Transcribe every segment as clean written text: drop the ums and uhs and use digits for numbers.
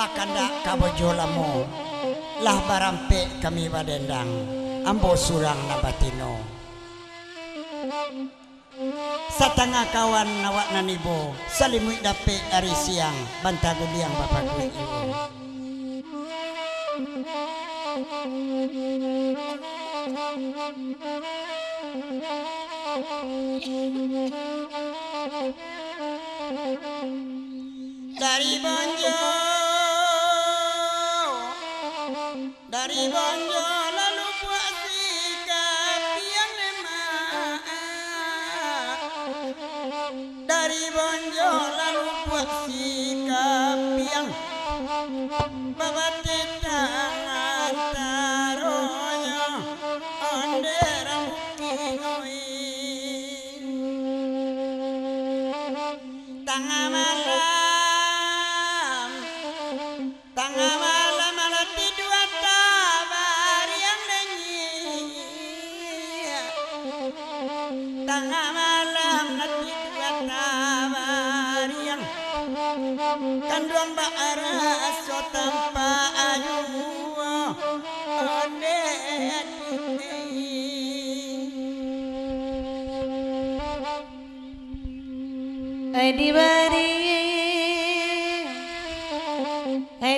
bakanda kabojolamo lah barampe kami badendang ambo surang nabatino satanga kawan nawak nanibo salimui dape dari siang bantaguliang bapak gue ibu dari Bonjo lalu puasi katiang lemak dari Bonjo lalu puasi katiang babat tetang taronya ondera mukti tengah malam malah tidur tabar yang nyanyi tengah malam tidur tabar yang kandung baras so tanpa ayu di bari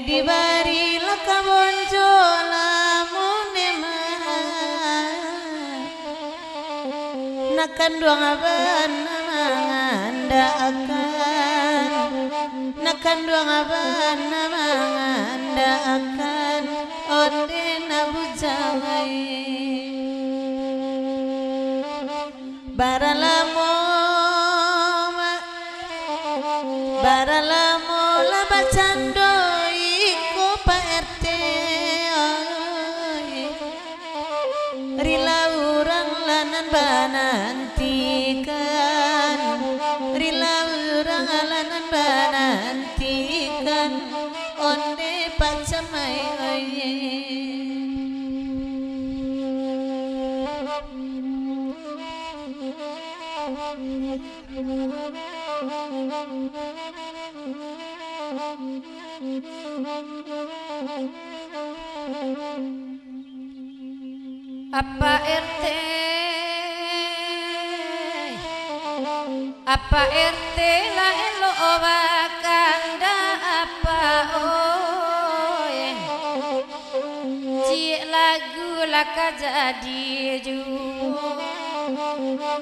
di bari la kabonjo lamune ma nakanduang aban namanda akan nakanduang aban namanda akan onde nabujawai baralamo baralamo la bacando iku Pak RT rila urang lanan banantikan rila urang lanan banantikan onde pacamai oye apa RT lah elo wakanda apa oh yeah. Cik lagu laka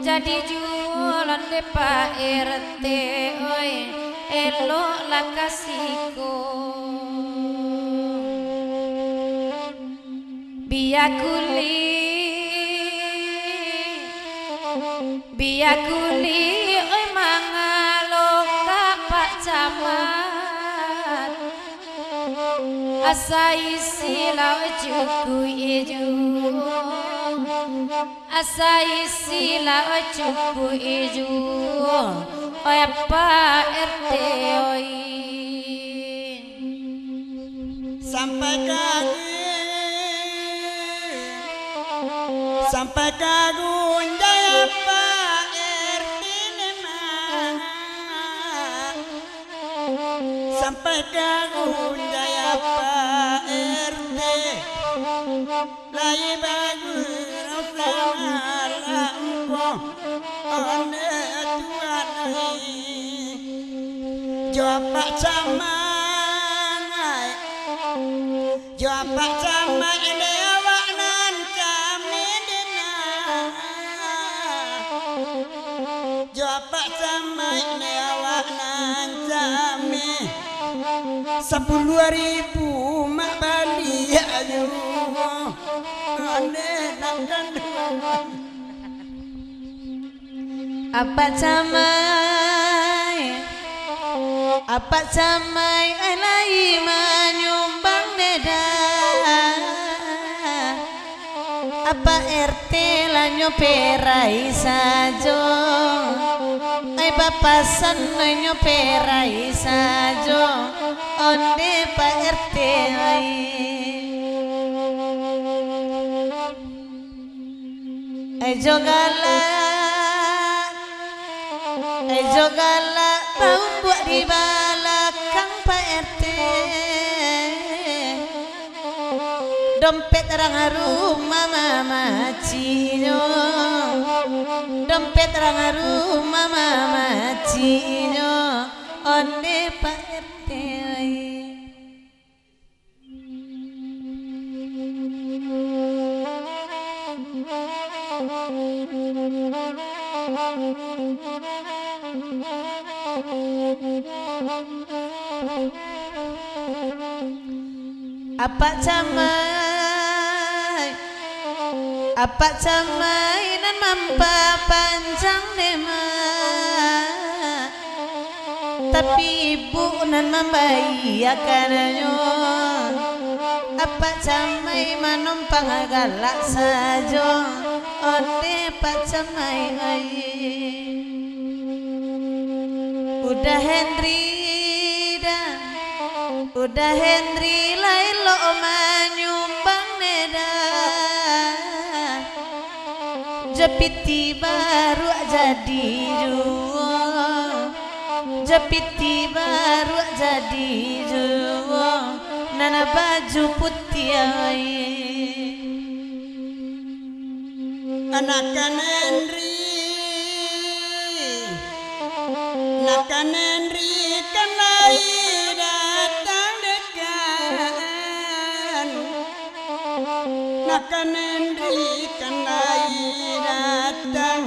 jadi jualan de Pak RT oi elok lah kasihku biar kuli oi mangaloka Pak Camat asai silau cukup ijo asai sila cukup ijo oi Pak RT oi sampai kagun jaya Pak RT lemah sampai kagun jaya Pak RT lai bagus jawab Pak Camat ini awak nan kami dina jawab Pak Camat ini awak nan kami 10.000 mak bali ayu ane nak kandungan apa camai apa camai alai menyumbang deda apa RT lanyo perai sajo ai papasan lanyo perai sajo onde Pak RT ai ai jogala tahun buat di balakang Pak RT terang harum mama macino, dompet terang harum mama macino, onde Pak RT. Apa camai nan mampa panjang dema, tapi ibu nan mambai akananyo. Apa camai manompang galak sajo, onde pak camai ayi. Udah Henry. Udah Henry Lailo menyumbang neda, jepiti baru jadi duo, jepiti baru jadi duo, nana baju putih aye. Anakan Henry, nakan Henry kan lain. Nakan Henry kan lagi datang,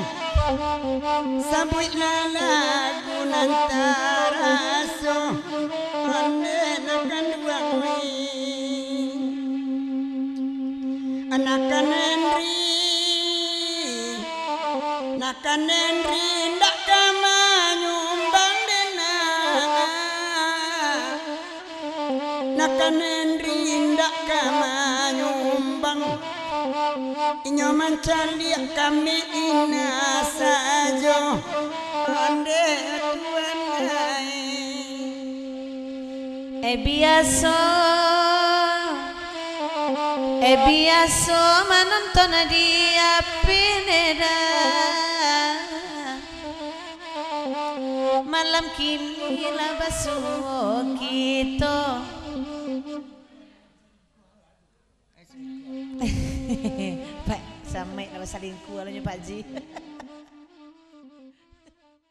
sambutlah lagu nantaraso, nakan wakwi. Nakan Henry, nakan Henry ndak kamanyumbang dena, nakan Henry ndak kamanyumbang. Inyoman cari kami ina sajo, onde tuan hai. E biaso menonton di api neda. Malam kini la basuh kita. Pak, sampai kalau saling kualanya Pak Ji.